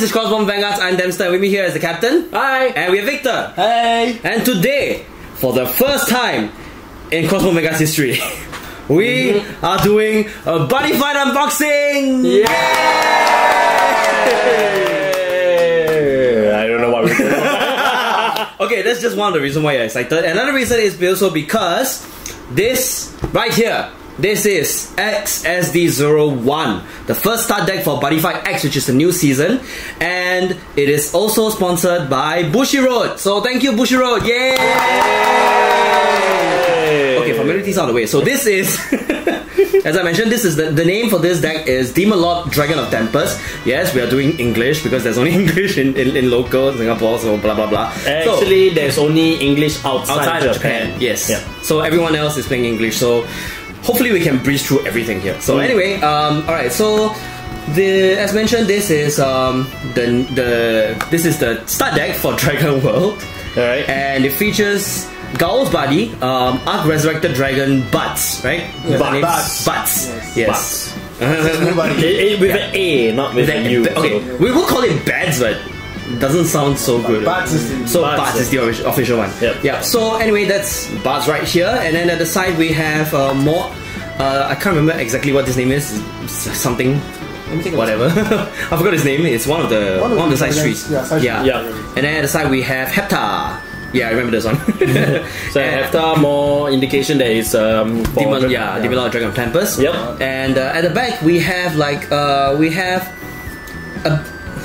this is Crossbone Vanguards. I'm Dempster. With me here as the captain. Hi. And we have Victor. Hey. And today, for the first time in Crossbone Vanguards history, we are doing a Buddyfight unboxing! Yay! I don't know why we're doing that. Okay, that's just one of the reasons why you're excited. Another reason is also because this right here, this is XSD01, the first start deck for Buddyfight X, which is the new season, and it is also sponsored by Bushiroad. So thank you, Bushiroad. Yay! Okay, formalities out of the way. So this is, as I mentioned, this is the name for this deck is Demon Lord, Dragon of Tempest. Yes, we are doing English because there's only English in local Singapore, so blah blah blah. Actually, so, there's only English outside of Japan. Yes. Yeah. So everyone else is playing English. So hopefully we can breeze through everything here. So anyway, alright, so as mentioned, this is the start deck for Dragon World. Alright. And it features Gao's Buddy, Ark Resurrected Dragon Batzz, right? Yes. Batzz. Yes. Batzz. With an A, not with an U. Okay, so we will call it Batzz, but doesn't sound so good. So Batzz is the official one. Yep. Yeah. So anyway, that's Batzz right here, and then at the side we have more. I can't remember exactly what his name is. Something. Whatever. I forgot his name. It's one of the side streets. Yeah, side street. And then at the side we have Hepta. Yeah, I remember this one. So Hepta, more indication that it's Demon Lord, Dragon of Tempest. Yep. And at the back we have like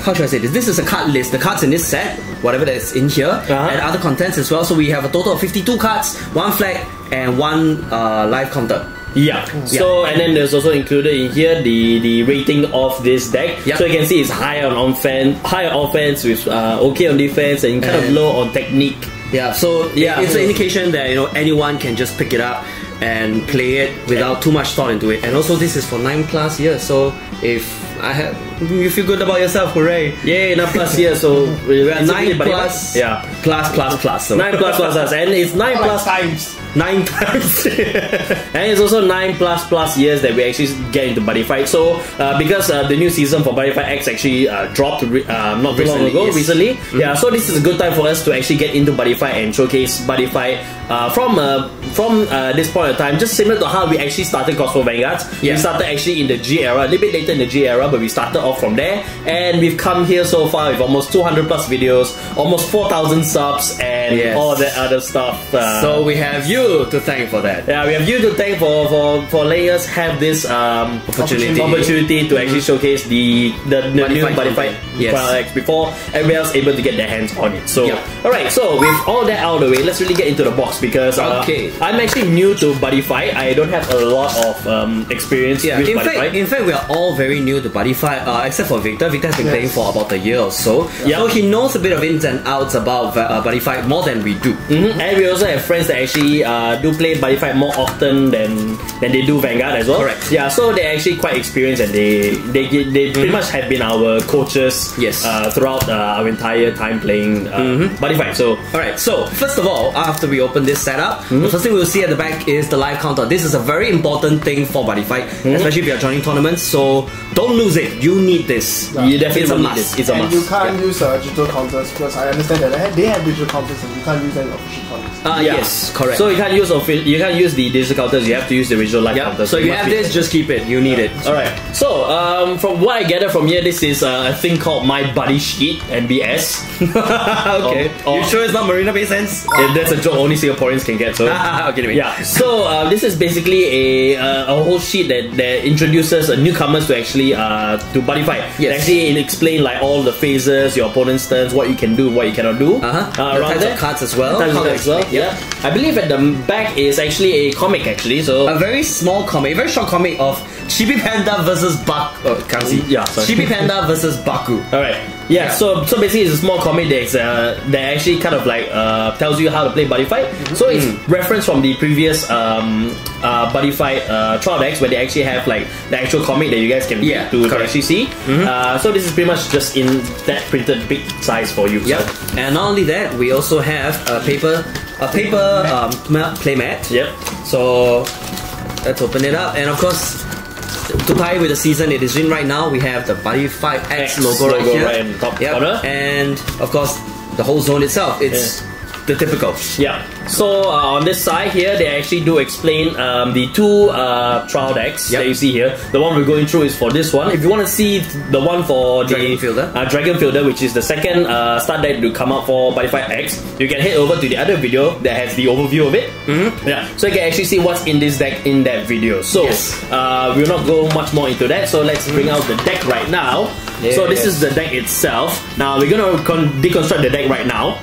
how should I say this? This is a card list. The cards in this set, whatever that's in here, and other contents as well. So we have a total of 52 cards, one flag, and one live counter. Yeah. So and then there's also included in here the rating of this deck. Yep. So you can see it's high on offense, with okay on defense, and kind of low on technique. Yeah. So yeah, it's an indication that anyone can just pick it up and play it without too much thought into it. And also this is for 9+ years, so if you feel good about yourself, hooray! Yay, 9+ years, so we are 9+ yeah, plus. So 9+ and it's 9 times. And it's also 9+ years that we actually get into Buddyfight. So because the new season for Buddyfight X actually dropped not too long ago, recently. Yeah, so this is a good time for us to actually get into Buddyfight and showcase Buddyfight from this point of time, just similar to how we actually started Crossbone Vanguards. We started actually in the G era, a little bit later in the G era, but we started off from there, and we've come here so far with almost 200+ videos, almost 4,000 subs, and all that other stuff. So we have you to thank for that. Yeah, we have you to thank for letting us have this opportunity to actually showcase the new Buddyfight products before everyone else able to get their hands on it. So alright, so with all that out of the way, let's really get into the box, because I'm actually new to Buddyfight. I don't have a lot of experience with Buddyfight. In fact, we are all very new to Buddyfight, except for Victor. Victor has been playing for about a year or so. Yeah. So he knows a bit of ins and outs about Buddyfight more than we do. And we also have friends that actually do play Buddyfight more often than they do Vanguard as well. Correct. Yeah, so they're actually quite experienced, and they pretty much have been our coaches throughout our entire time playing Buddyfight. So alright, so first of all, after we open this setup, the first thing we'll see at the back is the live counter. This is a very important thing for Buddyfight, especially if you're joining tournaments, so don't lose it. You need this. You definitely need this. It's a must. You can't use digital counters, because I understand that they have digital counters and you can't use any official counters. Yes, correct. So you can't use the digital counters. You have to use the original live counters. So if you have this, just keep it. You need it. All right. So from what I gather from here, this is a thing called My Buddy Sheet (MBS). Okay. Or, you sure it's not Marina Bay Sands? That's a joke only Singaporeans can get. So okay, anyway. Yeah. So this is basically a whole sheet that introduces newcomers to actually to Buddyfight. Yes. Actually, it explains like all the phases, your opponent's turns, what you can do, what you cannot do. Types of cards as well. I believe at the back is actually a comic, so a very small comic, a very short comic of Chibi Panda versus Baku. Chibi Panda versus Baku. Alright. Yeah, so basically it's a small comic that actually kind of like tells you how to play Buddyfight. So it's referenced from the previous Buddyfight trial decks, where they actually have like the actual comic that you guys can actually see. So this is pretty much just in that printed big size for you. Yeah. So. And not only that, we also have a paper playmat. Yep. So let's open it up, and of course to tie with the season it is in right now, we have the Buddyfight X logo right here. Right in the top corner. And of course, the whole zone itself. It's the typical. Yeah. So on this side here, they actually do explain the two trial decks that you see here. The one we're going through is for this one. If you want to see the one for Dragon Fielder, which is the second start deck to come out for Buddyfight X, you can head over to the other video that has the overview of it. Yeah. So you can actually see what's in this deck in that video. So we'll not go much more into that. So let's bring out the deck right now. So this is the deck itself. Now we're gonna deconstruct the deck right now.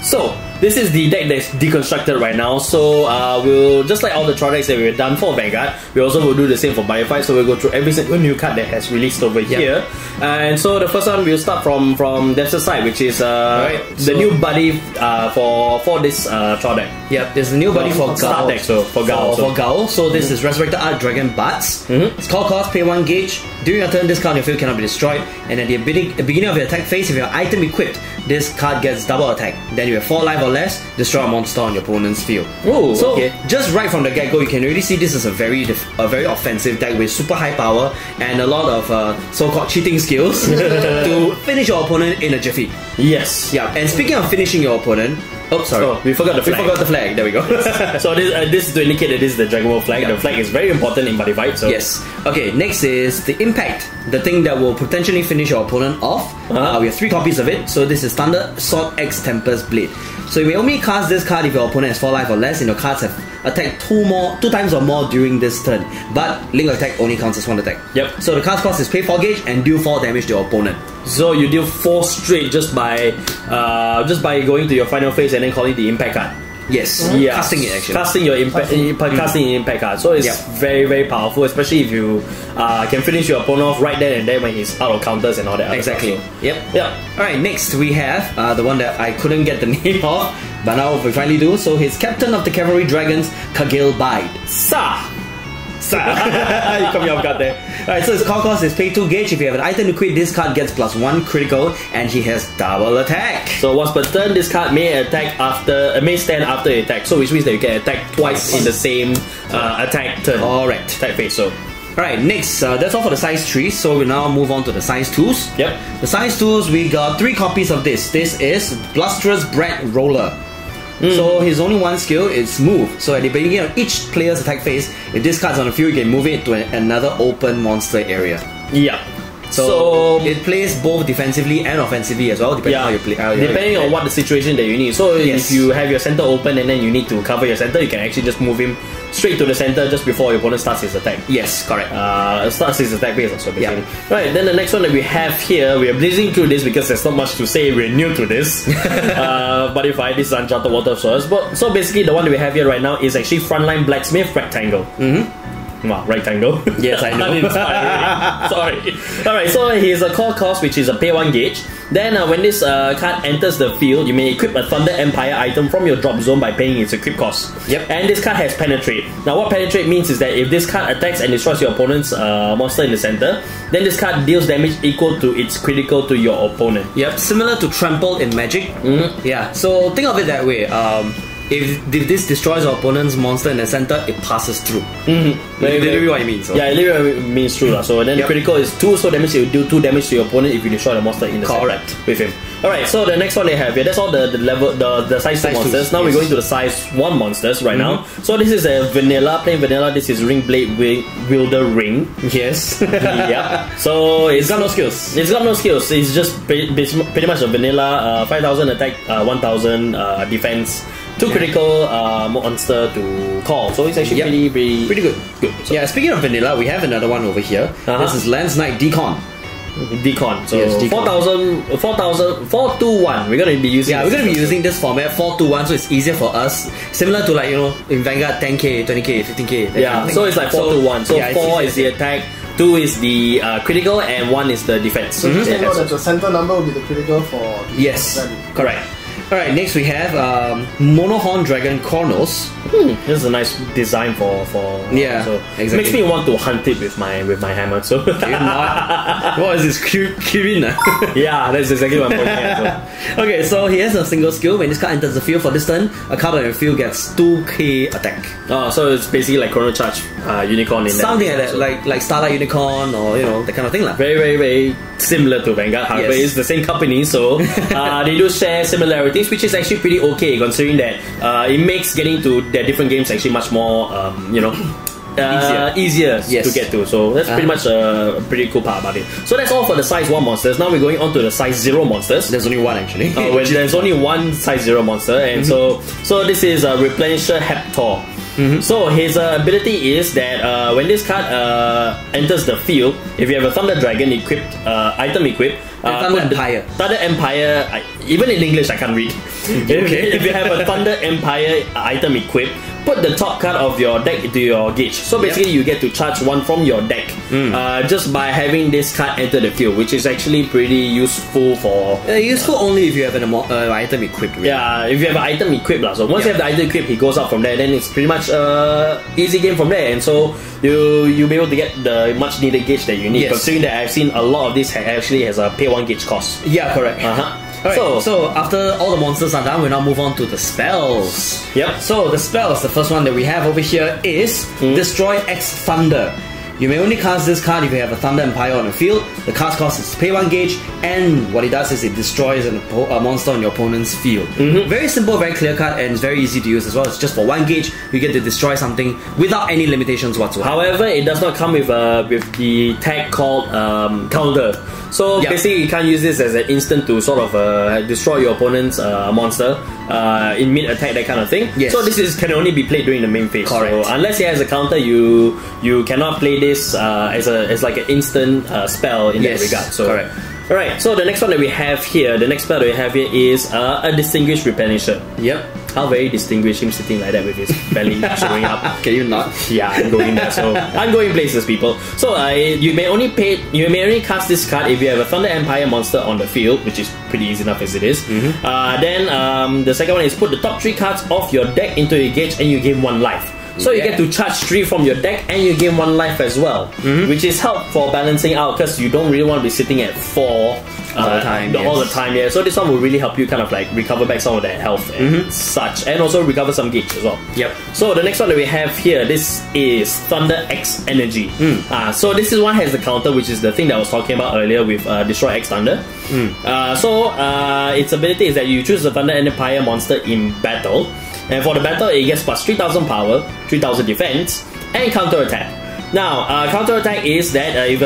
So, this is the deck that's deconstructed right now. So, we'll just like all the products that we've done for Vanguard, we also will do the same for Buddyfight. So, we'll go through every single new card that has released over here. And so, the first one we'll start from Dempster's side, which is the new buddy for this trial deck. Yep, there's a new buddy for Gao. So, this is Resurrected Arc Dragon Batzz. It's called cost, pay 1 gauge. During your turn, this card in your field cannot be destroyed. And at the beginning of your attack phase, if your item equipped, this card gets double attack. Then you have 4 life or less, destroy a monster on your opponent's field. So just right from the get-go, you can already see this is a very offensive deck with super high power and a lot of so-called cheating skills to finish your opponent in a jiffy. Yeah. And speaking of finishing your opponent, we forgot the flag. There we go. So this, this is to indicate that this is the Dragon World flag. The flag is very important in Buddyfight. So okay, next is the impact, the thing that will potentially finish your opponent off. We have 3 copies of it. So this is Thunder Sword X Tempest Blade. So you may only cast this card if your opponent has 4 life or less, and your cards have attacked 2 times or more during this turn. But link attack only counts as 1 attack. So the card cost is pay 4 gauge and deal 4 damage to your opponent. So you deal 4 straight just by going to your final phase and then calling the impact card. Casting it actually. Casting your impact card. So it's very, very powerful, especially if you can finish your opponent off right there and then when he's out of counters and all that. Alright, next we have the one that I couldn't get the name of, but now we finally do. So he's Captain of the Cavalry Dragons, Kagil Bide. You caught me off guard there. Alright, so his call cost is pay 2 gauge. If you have an item to equip, this card gets +1 critical and he has double attack. So once per turn, this card may attack after may stand after the attack. So which means that you can attack twice in the same attack turn. Attack phase. Alright, next, that's all for the size 3, so we now move on to the size 2s. The size 2s, we got 3 copies of this. This is Blustrous Bread Roller. So his only 1 skill is move. So at the beginning of each player's attack phase, if this card's on the field, you can move it to another open monster area. So it plays both defensively and offensively as well, depending on how you play. Depending on what the situation that you need. So if you have your center open and then you need to cover your center, you can actually just move him straight to the center just before your opponent starts his attack. Starts his attack phase also, basically. Right, then the next one that we have here, we are blazing through this because there's not much to say, we're new to this. Buddyfight, this is Uncharted Water of Swords. But so basically the one that we have here right now is actually Frontline Blacksmith Rectangle. Wow, rectangle. Yes, I know. Alright, so here's a core cost, which is a pay 1 gauge. Then when this card enters the field, you may equip a Thunder Empire item from your drop zone by paying its equip cost. And this card has penetrate. Now what penetrate means is that if this card attacks and destroys your opponent's monster in the center, then this card deals damage equal to its critical to your opponent. Similar to trample in Magic. So think of it that way. If this destroys your opponent's monster in the center, it passes through. Literally what it means. Yeah, literally what it means through. So then critical is 2, so that means you do 2 damage to your opponent if you destroy the monster in the center with him. Alright, so the next one they have here, that's all the size 2 monsters. Now we're going to the size 1 monsters right now. So this is a vanilla, plain vanilla, this is Ring Blade Wielder Ring. So it's got no skills. It's just pretty much a vanilla 5,000 attack, 1,000 defense. 2 critical monster to call, so it's actually pretty good. So. Speaking of vanilla, we have another one over here. This is Lance Knight Decon. So 421. We're gonna be using. We're gonna be using this format 421, so it's easier for us. Similar to like in Vanguard 10k, 20k, 15k. So it's like 421. So 4 is the attack. 2 is the critical and 1 is the defense. So you know that the center number will be the critical for. Value. Correct. Alright, next we have Monohorn Dragon Chronos. This is a nice design for yeah, so exactly. Makes me want to hunt it with my hammer. So what is this, Kirina? Yeah, that's exactly what I'm pointing at. So. Okay, so he has a single skill. When this card enters the field for this turn, a card on your field gets 2k attack. Oh, so it's basically like Chrono Charge Unicorn in something that, like that, like Starlight Unicorn or you know that kind of thing lah. Very very very similar to Vanguard, however, yes. It's the same company, so they do share similarities, which is actually pretty okay considering that it makes getting to their different games actually much more, you know, easier yes. to get to. So that's pretty much a pretty cool part about it. So that's all for the size 1 monsters. Now we're going on to the size 0 monsters. There's only one actually. There's only one size 0 monster, and so this is a Replenisher Heptor. So his ability is that when this card enters the field, if you have a Thunder Dragon equipped, Thunder Empire. Thunder Empire, even in English I can't read. Okay. If you have a Thunder Empire item equipped, put the top card of your deck into your gauge. So basically you get to charge one from your deck just by having this card enter the field, which is actually pretty useful for... useful only if you have an item equipped. Really. Yeah, if you have an item equipped. So once you have the item equipped, he goes out from there. Then it's pretty much easy game from there. And so you'll be able to get the much needed gauge that you need. Yes. Considering that I've seen a lot of this actually has a pay one gauge cost. Yeah, correct. Right, so after all the monsters are done, we now move on to the spells. Yep. So the spells, the first one that we have over here is Destroy X Thunder. You may only cast this card if you have a Thunder Empire on the field. The cast cost is pay 1 gauge, and what it does is it destroys a monster on your opponent's field. Very simple, very clear card, and it's very easy to use as well. It's just for 1 gauge, you get to destroy something without any limitations whatsoever. However, it does not come with the tag called Counter. So basically you can't use this as an instant to sort of destroy your opponent's monster in mid-attack, that kind of thing. Yes. So this can only be played during the main phase. Correct. So unless it has a counter, you cannot play this as like an instant spell in that regard. So, correct. Alright, so the next one that we have here, the next spell that we have here is a Distinguished Repenisher. Yep. How very distinguished, him sitting like that with his belly showing up. Can you not? Yeah, I'm going there. So I'm going places, people. So you may only cast this card if you have a Thunder Empire monster on the field, which is pretty easy enough as it is. Then the second one is put the top 3 cards of your deck into your gauge, and you gain 1 life. So you get to charge 3 from your deck, and you gain 1 life as well, which is help for balancing out, because you don't really want to be sitting at 4 all the time. Yeah, so this one will really help you kind of like recover back some of that health and such, and also recover some gauge as well. Yep. So the next one that we have here, this is Thunder X Energy. So this is one has the counter, which is the thing that I was talking about earlier with Destroy X Thunder. So its ability is that you choose the Thunder Empire monster in battle, and for the battle it gets plus 3000 power, 3000 defense, and counter attack. Now, counter attack is that if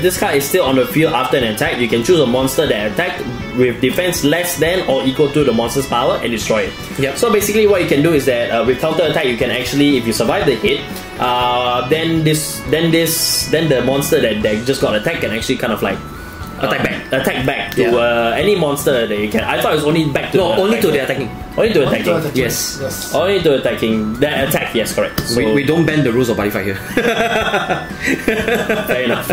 this card is still on the field after an attack, you can choose a monster that attacked with defense less than or equal to the monster's power and destroy it. Yep. So basically what you can do is that with counter attack, you can actually, if you survive the hit, then the monster that just got attacked can actually kind of like attack back to any monster that you can. I thought it was only back to attacking. Yes. Only to attacking. That attack, yes, correct. So we don't bend the rules of Buddyfight here. Fair enough.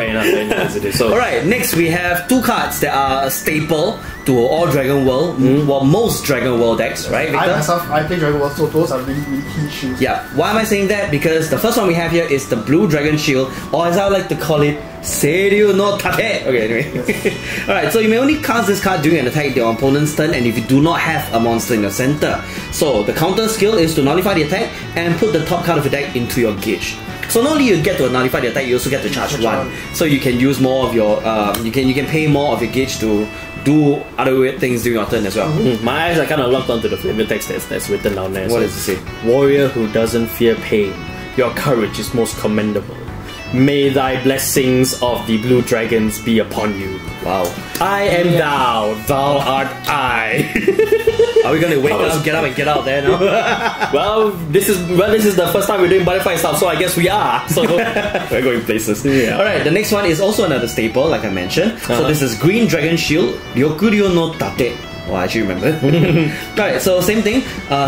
So, alright, next we have 2 cards that are a staple to all Dragon World, well, most Dragon World decks, right, Victor? I play Dragon World, so those are really, really key issues. Yeah, why am I saying that? Because the first one we have here is the Blue Dragon Shield, or as I would like to call it, Seryu no Tate. Okay, anyway. Yes. Alright, so you may only cast this card during an attack your opponent's turn, and if you do not have a monster in your center. So the counter skill is to nullify the attack and put the top card of your deck into your gauge. So not only you get to nullify the attack, you also get to charge 1. So you can use more of your, you can pay more of your gauge to do other weird things during your turn as well. My eyes are kind of locked onto the flavor text that's written down there. What does it say? Warrior who doesn't fear pain, your courage is most commendable. May thy blessings of the Blue Dragons be upon you. Wow. I am thou, thou art I. Are we gonna wake up, get up and get out there now? well, this is the first time we're doing Buddyfight stuff, so I guess we are. So we're going places. Yeah. Alright, the next one is also another staple, like I mentioned. So this is Green Dragon Shield, Yokuryo no Tate. Oh, I actually remember. Alright, so same thing,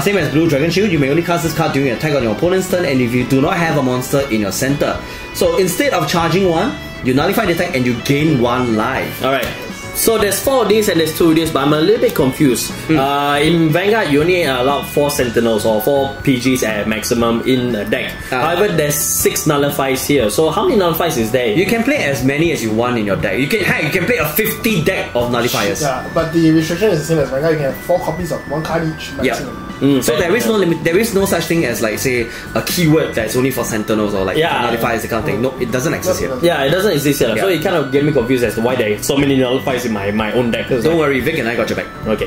same as Blue Dragon Shield, you may only cast this card during an attack on your opponent's turn, and if you do not have a monster in your center. So instead of charging 1, you nullify the attack and you gain 1 life. Alright. So there's 4 of these and there's 2 of these, but I'm a little bit confused. In Vanguard, you only allow 4 Sentinels or 4 PGs at maximum in a deck. However, there's 6 Nullifies here. So how many Nullifies is there? You can play as many as you want in your deck. You can play a 50 deck of Nullifiers. Yeah, but the restriction is the same as Vanguard. You can have 4 copies of 1 card each maximum. Yep. So there is no limit. There is no such thing as, like, say, a keyword that's only for Sentinels or like Nullifiers, that kind of thing. No, it doesn't exist here. Yeah, it doesn't exist here. Yeah. So it kind of gave me confused as to why there are so many Nullifies in my own deck. Don't worry, Vic and I got your back. Okay.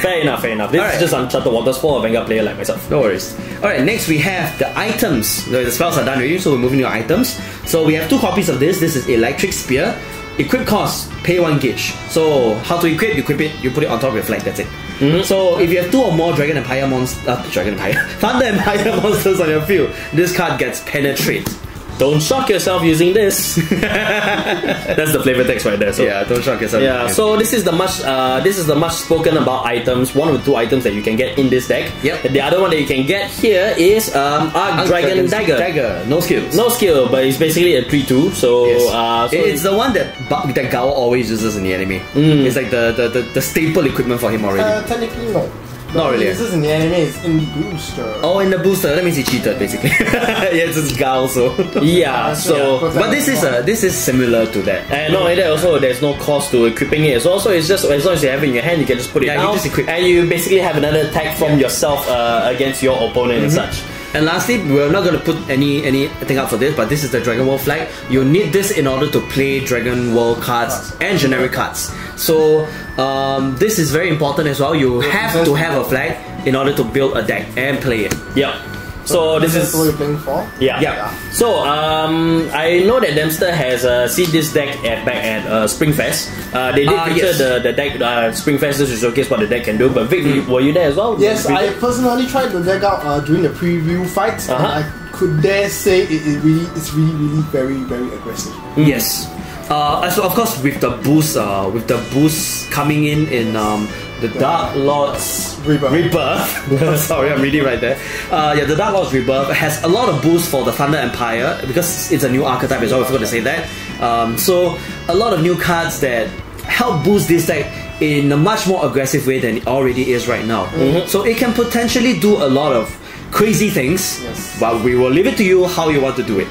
Fair enough, fair enough. This is just uncharted waters for a Vanguard player like myself. No worries. Alright, next we have the items. The spells are done already, so we're moving to our items. So we have 2 copies of this. This is Electric Spear. Equip cost, pay 1 gauge. So how to equip? You equip it, you put it on top of your flag, that's it. So if you have 2 or more Dragon Empire Thunder Empire monsters on your field, this card gets penetrate. Don't shock yourself using this. That's the flavor text right there. So yeah, don't shock yourself. Yeah. So this is the much spoken about items. One of the 2 items that you can get in this deck. Yep. The other one that you can get here is Arc Dragon Dagger. No skills. No skill, but it's basically a 3/2. So, it's the one that Gawa always uses in the anime. It's like the staple equipment for him already. Technically no. Not really. This is in the anime, it's in the booster. Oh, in the booster, that means he cheated basically. Yeah, it's just Gao, so. Yeah, so. But this is similar to that. And not only that, also, there's no cost to equipping it. So, also, it's just as long as you have it in your hand, you can just put it down. And you basically have another attack from yourself against your opponent and such. And lastly, we're not going to put anything up for this, but this is the Dragon World flag. You'll need this in order to play Dragon World cards and generic cards. So this is very important as well. You have to have a flag in order to build a deck and play it. So this is what you're playing for. So I know that Dempster has seen this deck back at Springfest. They did feature the deck Springfest just to showcase what the deck can do. But Vic, were you there as well? Yes, I personally tried the deck out during the preview fight. And I could dare say it's really very very aggressive. So of course with the boost coming in the Dark Lord's Rebirth. Sorry, I'm reading right there. The Dark Lord's Rebirth has a lot of boost for the Thunder Empire because it's a new archetype as well, I forgot to say that. So a lot of new cards that help boost this deck in a much more aggressive way than it already is right now. So it can potentially do a lot of crazy things, but we will leave it to you how you want to do it.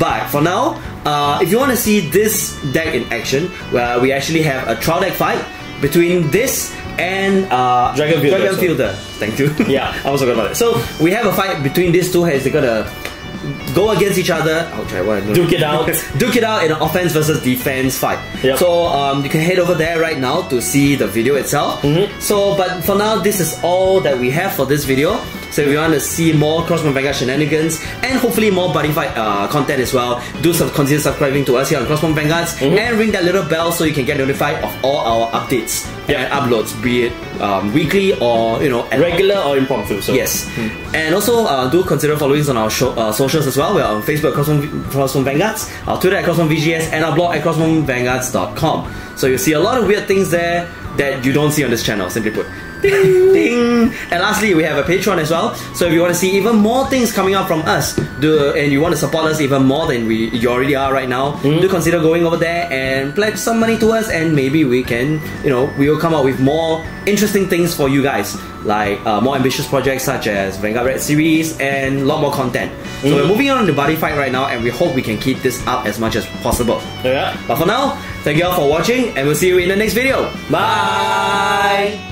But for now, if you want to see this deck in action, where we actually have a trial deck fight between this and Dragon Fielder. Thank you. Yeah, I was talking about it. So we have a fight between these two. They're gonna go against each other. Duke it out. Duke it out in an offense versus defense fight. So you can head over there right now to see the video itself. So, but for now, this is all that we have for this video. So if you want to see more Crossbone Vanguard shenanigans and hopefully more Buddyfight content as well, do consider subscribing to us here on Crossbone Vanguards and ring that little bell so you can get notified of all our updates and uploads, be it weekly or regular or impromptu. So. And also do consider following us on our socials as well. We're on Facebook at Crossbone Vanguards, our Twitter at Crossbone VGS, and our blog at CrossboneVanguards.com. So you'll see a lot of weird things there that you don't see on this channel, simply put. Ding, ding. And lastly, we have a Patreon as well. So if you want to see even more things coming up from us, and you want to support us even more than you already are right now, do consider going over there and pledge some money to us, and maybe we can, we will come up with more interesting things for you guys, like more ambitious projects such as Vanguard Red series and a lot more content. So we're moving on to Buddyfight right now, and we hope we can keep this up as much as possible. But for now, thank you all for watching, and we'll see you in the next video. Bye.